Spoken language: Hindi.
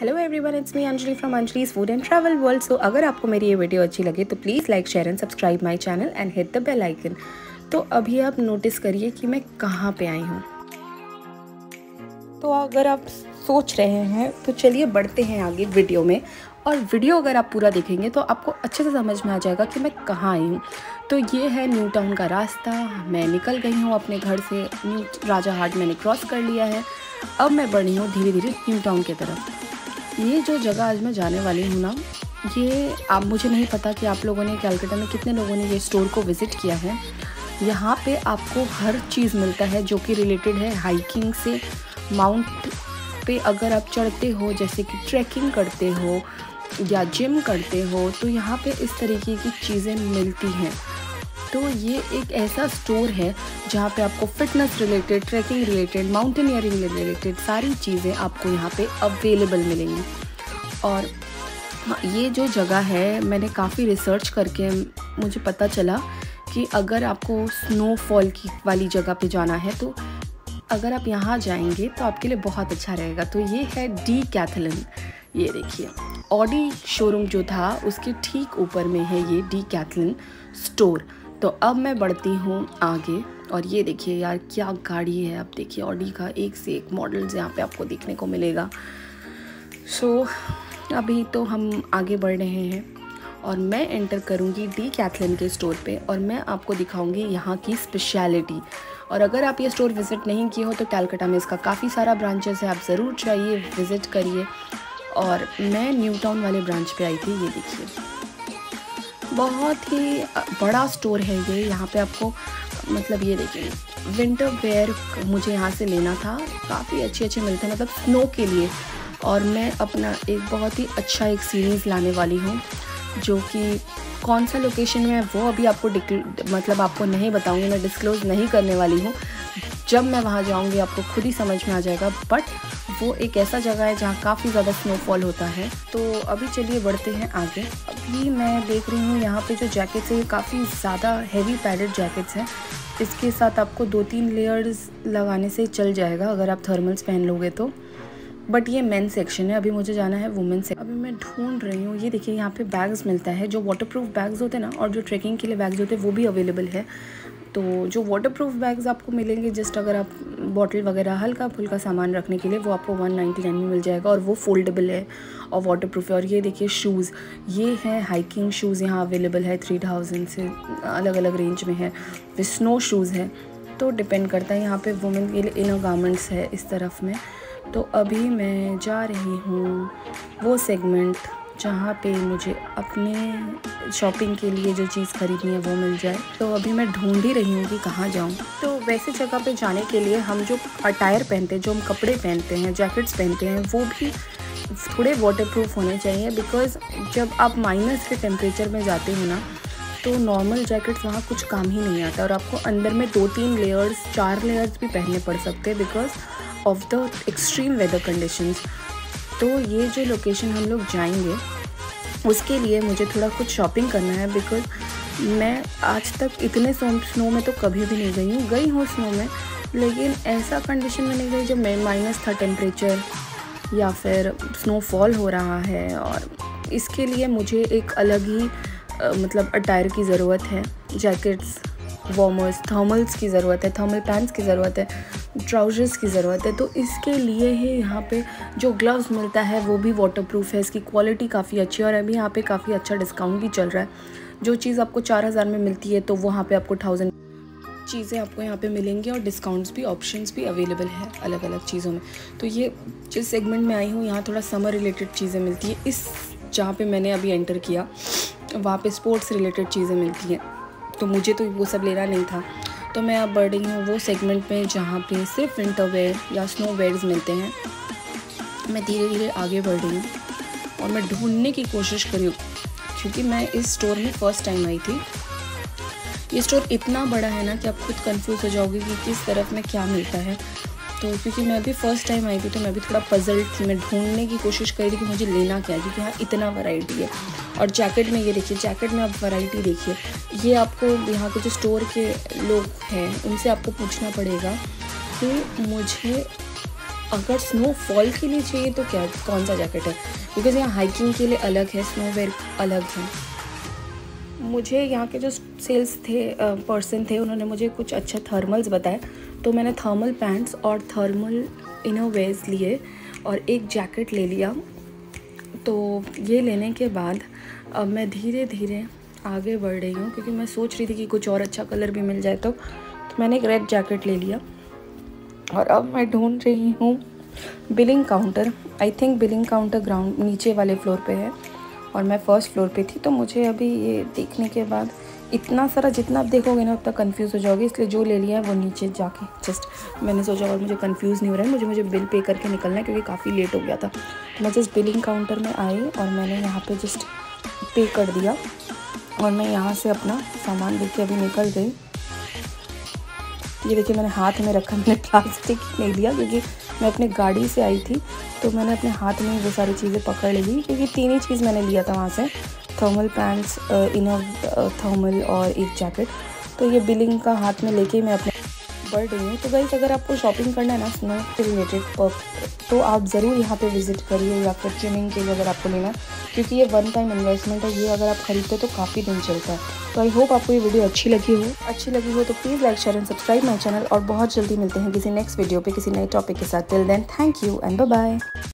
Hello everyone, it's me Anjali from Anjali's food and travel world. So अगर आपको मेरी ये वीडियो अच्छी लगे तो please like, share and subscribe my channel and hit the bell icon. तो अभी आप नोटिस करिए कि मैं कहाँ पे आई हूँ। तो अगर आप सोच रहे हैं तो चलिए बढ़ते हैं आगे वीडियो में, और वीडियो अगर आप पूरा देखेंगे तो आपको अच्छे से समझ में आ जाएगा कि मैं कहाँ आई हूँ। तो ये है न्यू टाउन का रास्ता। मैं निकल गई हूँ अपने घर से, न्यू राजा हाट मैंने क्रॉस कर लिया है। अब मैं बढ़ी हूँ धीरे धीरे न्यू टाउन की तरफ। ये जो जगह आज मैं जाने वाली हूँ ना, ये आप मुझे नहीं पता कि आप लोगों ने कलकत्ता में कितने लोगों ने ये स्टोर को विज़िट किया है। यहाँ पे आपको हर चीज़ मिलता है जो कि रिलेटेड है हाइकिंग से। माउंट पे अगर आप चढ़ते हो, जैसे कि ट्रैकिंग करते हो या जिम करते हो, तो यहाँ पे इस तरीके की चीज़ें मिलती हैं। तो ये एक ऐसा स्टोर है जहाँ पे आपको fitness related, trekking related, mountaineering related सारी चीज़ें आपको यहाँ पे अवेलेबल मिलेंगी। और ये जो जगह है, मैंने काफ़ी रिसर्च करके मुझे पता चला कि अगर आपको स्नोफॉल की वाली जगह पे जाना है तो अगर आप यहाँ जाएंगे तो आपके लिए बहुत अच्छा रहेगा। तो ये है डेकैथलॉन। ये देखिए, ऑडी शोरूम जो था उसके ठीक ऊपर में है ये डेकैथलॉन स्टोर। तो अब मैं बढ़ती हूँ आगे, और ये देखिए यार क्या गाड़ी है। आप देखिए, ऑडी का एक से एक मॉडल्स यहाँ पे आपको देखने को मिलेगा। सो अभी तो हम आगे बढ़ रहे हैं और मैं एंटर करूँगी डेकैथलॉन के स्टोर पे, और मैं आपको दिखाऊँगी यहाँ की स्पेशलिटी। और अगर आप ये स्टोर विज़िट नहीं किए हो तो कलकत्ता में इसका काफ़ी सारा ब्रांचेस है, आप ज़रूर जाइए, विज़िट करिए। और मैं न्यू टाउन वाले ब्रांच पे आई थी। ये देखिए, बहुत ही बड़ा स्टोर है ये। यहाँ पे आपको, मतलब ये देखिए, विंटर वेयर मुझे यहाँ से लेना था। काफ़ी अच्छे मिलते हैं, मतलब स्नो के लिए। और मैं अपना एक बहुत ही अच्छा एक सीरीज़ लाने वाली हूँ, जो कि कौन सा लोकेशन में वो अभी आपको आपको नहीं बताऊँगी, मैं डिस्क्लोज़ नहीं करने वाली हूँ। जब मैं वहाँ जाऊँगी आपको खुद ही समझ में आ जाएगा। बट वो एक ऐसा जगह है जहाँ काफ़ी ज़्यादा स्नोफॉल होता है। तो अभी चलिए बढ़ते हैं आगे। अभी मैं देख रही हूँ यहाँ पे जो जैकेट्स है, काफ़ी ज़्यादा हैवी पैडेड जैकेट्स हैं। इसके साथ आपको 2-3 लेयर्स लगाने से चल जाएगा अगर आप थर्मल्स पहन लोगे तो। बट ये मेन सेक्शन है, अभी मुझे जाना है वुमेन सेक्शन। अभी मैं ढूंढ रही हूँ। ये देखिए, यहाँ पे बैग्स मिलता है, जो वाटरप्रूफ बैग्स होते हैं ना, और जो ट्रैकिंग के लिए बैग्स होते हैं वो भी अवेलेबल है। तो जो वाटरप्रूफ बैग्स आपको मिलेंगे, जस्ट अगर आप बॉटल वगैरह हल्का फुल्का सामान रखने के लिए, वो आपको 199 में मिल जाएगा, और वो फोल्डेबल है और वाटरप्रूफ है। और ये देखिए शूज़, ये है हाइकिंग शूज़, यहाँ अवेलेबल है 3000 से अलग अलग रेंज में है। फिर स्नो शूज़ है, तो डिपेंड करता है। यहाँ पे वुमेन के लिए इनर गारमेंट्स है इस तरफ में। तो अभी मैं जा रही हूँ वो सेगमेंट जहाँ पे मुझे अपने शॉपिंग के लिए जो चीज़ खरीदनी है वो मिल जाए। तो अभी मैं ढूंढ ही रही हूँ कि कहाँ जाऊँ। तो वैसे जगह पे जाने के लिए हम जो अटायर पहनते हैं, जो हम कपड़े पहनते हैं, जैकेट्स पहनते हैं, वो भी थोड़े वाटरप्रूफ होने चाहिए। बिकॉज़ जब आप माइनस के टेम्परेचर में जाते हो ना, तो नॉर्मल जैकेट्स वहाँ कुछ काम ही नहीं आता, और आपको अंदर में 2-3 लेयर्स 4 लेयर्स भी पहनने पड़ सकते हैं because of the extreme weather conditions. तो ये जो लोकेशन हम लोग जाएंगे उसके लिए मुझे थोड़ा कुछ शॉपिंग करना है, बिकॉज मैं आज तक इतने स्नो में तो कभी भी नहीं गई हूँ। गई हूँ स्नो में, लेकिन ऐसा कंडीशन में नहीं गई जब माइनस था टेम्परेचर या फिर स्नोफॉल हो रहा है। और इसके लिए मुझे एक अलग ही मतलब अटायर की ज़रूरत है, जैकेट्स, वार्मर्स, थर्मल्स की ज़रूरत है, थर्मल पैंट्स की ज़रूरत है, ट्राउजर्स की ज़रूरत है। तो इसके लिए ही यहाँ पे जो ग्लव्स मिलता है वो भी वाटरप्रूफ है, इसकी क्वालिटी काफ़ी अच्छी है, और अभी यहाँ पे काफ़ी अच्छा डिस्काउंट भी चल रहा है। जो चीज़ आपको 4000 में मिलती है तो वहाँ पे आपको 1000 चीज़ें आपको यहाँ पे मिलेंगी, और डिस्काउंट्स भी, ऑप्शंस भी अवेलेबल है अलग अलग चीज़ों में। तो ये जिस सेगमेंट में आई हूँ यहाँ थोड़ा समर रिलेटेड चीज़ें मिलती है। इस जहाँ पर मैंने अभी एंटर किया वहाँ पर स्पोर्ट्स रिलेटेड चीज़ें मिलती हैं, तो मुझे तो वो सब लेना नहीं था। तो मैं अब बढ़ रही हूँ वो सेगमेंट में जहाँ पे सिर्फ विंटर वेयर या स्नो वेयर्स मिलते हैं। मैं धीरे धीरे आगे बढ़ रही हूँ और मैं ढूंढने की कोशिश कर रही हूँ, क्योंकि मैं इस स्टोर में फ़र्स्ट टाइम आई थी। ये स्टोर इतना बड़ा है ना कि आप खुद कंफ्यूज हो जाओगे कि किस तरफ में क्या मिलता है। तो क्योंकि मैं अभी फ़र्स्ट टाइम आई थी तो मैं भी थोड़ा पजल्ड थी। मैं ढूंढने की कोशिश कर रही थी कि मुझे लेना क्या है, क्योंकि यहाँ इतना वैरायटी है। और जैकेट में ये देखिए, जैकेट में आप वैरायटी देखिए। ये आपको यहाँ के जो स्टोर के लोग हैं उनसे आपको पूछना पड़ेगा कि मुझे अगर स्नोफॉल के लिए चाहिए तो क्या कौन सा जैकेट है, बिकॉज यहाँ हाइकिंग के लिए अलग है, स्नोवेयर अलग है। मुझे यहाँ के जो सेल्स थे पर्सन थे उन्होंने मुझे कुछ अच्छा थर्मल्स बताए, तो मैंने थर्मल पैंट्स और थर्मल इनोवेयर्स लिए और एक जैकेट ले लिया। तो ये लेने के बाद अब मैं धीरे धीरे आगे बढ़ रही हूँ, क्योंकि मैं सोच रही थी कि कुछ और अच्छा कलर भी मिल जाए। तो मैंने एक रेड जैकेट ले लिया और अब मैं ढूंढ रही हूँ billing counter. I think billing counter ground नीचे वाले फ्लोर पे है और मैं फर्स्ट फ्लोर पे थी। तो मुझे अभी ये देखने के बाद इतना सारा, जितना आप देखोगे ना उतना कंफ्यूज हो जाओगे, इसलिए जो ले लिया है वो नीचे जाके जस्ट मैंने सोचा और मुझे कंफ्यूज नहीं हो रहा है, मुझे बिल पे करके निकलना है क्योंकि काफ़ी लेट हो गया था। तो मैं जस्ट बिलिंग काउंटर में आई और मैंने यहाँ पर जस्ट पे कर दिया और मैं यहाँ से अपना सामान लेके अभी निकल गई। ये देखिए मैंने हाथ में रखा, मैंने प्लास्टिक नहीं लिया क्योंकि मैं अपने गाड़ी से आई थी, तो मैंने अपने हाथ में वो सारी चीज़ें पकड़ ली, क्योंकि तीन ही चीज़ मैंने लिया था वहाँ से, थर्मल पैंट्स, इनर थर्मल और एक जैकेट। तो ये बिलिंग का हाथ में लेके मैं अपने बढ़ रही हूँ। तो गाइस अगर आपको शॉपिंग करना है ना स्नो से रिलेटेड, तो आप ज़रूर यहाँ पे विज़िट करिए, या फिर ट्रिमिंग के लिए अगर आपको लेना है, क्योंकि ये वन टाइम इन्वेस्टमेंट है, ये अगर आप खरीदते हो तो काफ़ी दिन चलता है। तो आई होप आपको ये वीडियो अच्छी लगी हो तो please like share and subscribe my channel, और बहुत जल्दी मिलते हैं किसी नेक्स्ट वीडियो पर किसी नए टॉपिक के साथ। Till then thank you and bye bye.